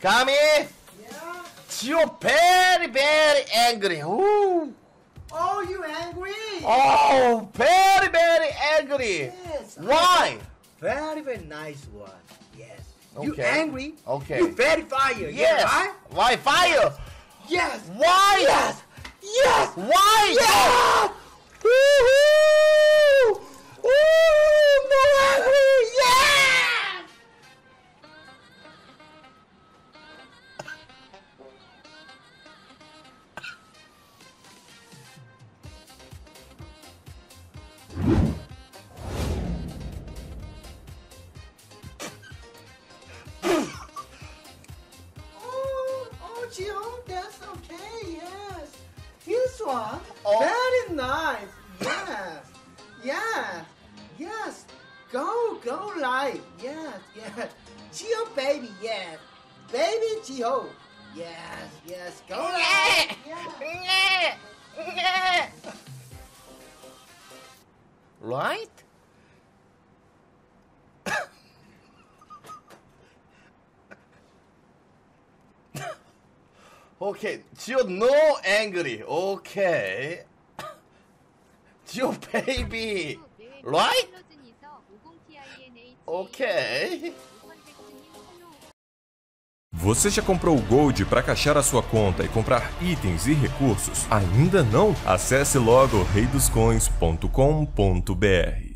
Kami? Yeah? Jiho very angry. Ooh. Oh, you angry? Oh, very angry. Yes. Why? Very nice one. Yes. Okay. You angry? Okay. You very fire. Yes. Right? Why fire? Yes. Why? Yes. Yes. Why? Yes. Woohoo! Woo! No angry. Yes. That's okay, yes. This one, oh. Very nice, yes, yes, yes. Go live, yes, yes. Jiho baby, yes. Baby Jiho, yes, yes. Go live, yes. Right? Okay, Jiho no angry. Okay. Jiho baby. Right? Okay. Você já comprou o Gold para caixar a sua conta e comprar itens e recursos? Ainda não? Acesse logo reidoscoins.com.br.